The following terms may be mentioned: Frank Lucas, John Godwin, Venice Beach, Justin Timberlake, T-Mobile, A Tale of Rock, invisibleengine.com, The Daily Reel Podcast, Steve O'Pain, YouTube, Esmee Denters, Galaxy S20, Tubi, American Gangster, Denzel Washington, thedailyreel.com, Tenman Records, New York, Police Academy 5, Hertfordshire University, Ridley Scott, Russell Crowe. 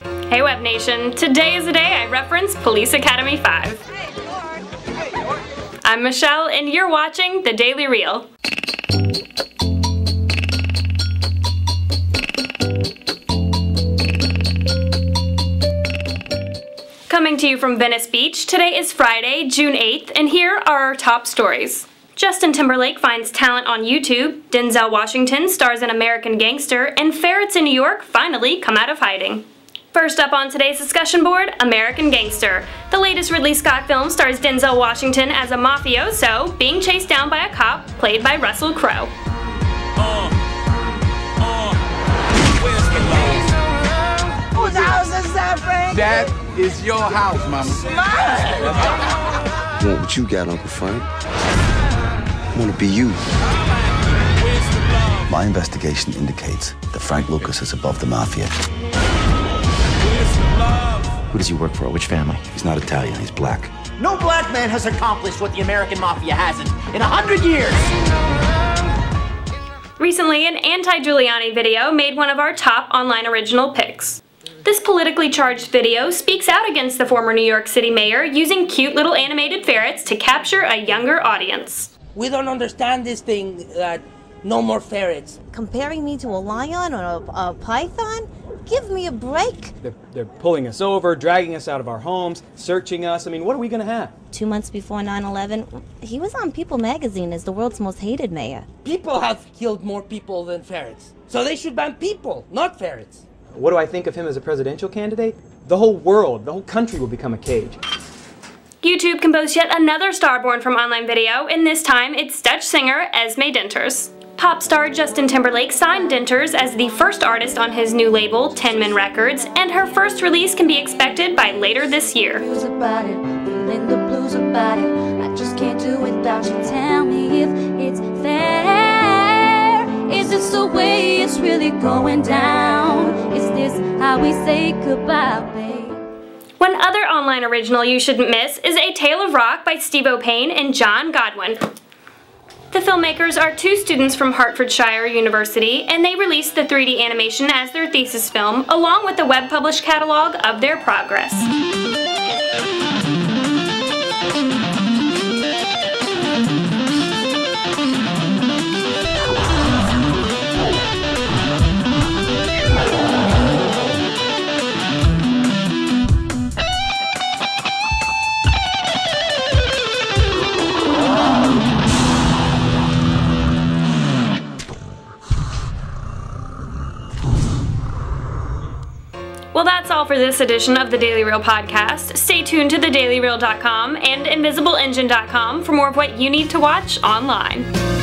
Hey Web Nation, today is the day I reference Police Academy 5. I'm Michelle and you're watching The Daily Reel. Coming to you from Venice Beach, today is Friday, June 8th, and here are our top stories. Justin Timberlake finds talent on YouTube, Denzel Washington stars in American Gangster, and ferrets in New York finally come out of hiding. First up on today's discussion board, American Gangster. The latest Ridley Scott film stars Denzel Washington as a mafioso being chased down by a cop played by Russell Crowe. Whose house is that, Frank? That is your house, Mama. I want what you got, Uncle Frank. I want to be you. My investigation indicates that Frank Lucas is above the mafia. Who does he work for? Which family? He's not Italian, he's black. No black man has accomplished what the American mafia hasn't in 100 years. Recently, an anti-Giuliani video made one of our top online original picks. This politically charged video speaks out against the former New York City mayor using cute little animated ferrets to capture a younger audience. We don't understand this thing that no more ferrets. Comparing me to a lion or a python? Give me a break. They're pulling us over, dragging us out of our homes, searching us. I mean, what are we gonna have? 2 months before 9/11, he was on People magazine as the world's most hated mayor. People have killed more people than ferrets. So they should ban people, not ferrets. What do I think of him as a presidential candidate? The whole world, the whole country will become a cage. YouTube composed yet another starborn from online video, and this time it's Dutch singer Esmee Denters. Pop star Justin Timberlake signed Denters as the first artist on his new label, Tenman Records, and her first release can be expected by later this year. Is this the way it's really going down? Is this how we say goodbye, babe? One other online original you shouldn't miss is A Tale of Rock by Steve O'Pain and John Godwin. The filmmakers are two students from Hertfordshire University, and they released the 3D animation as their thesis film, along with the web-published catalog of their progress. Well, that's all for this edition of The Daily Reel Podcast. Stay tuned to thedailyreel.com and invisibleengine.com for more of what you need to watch online.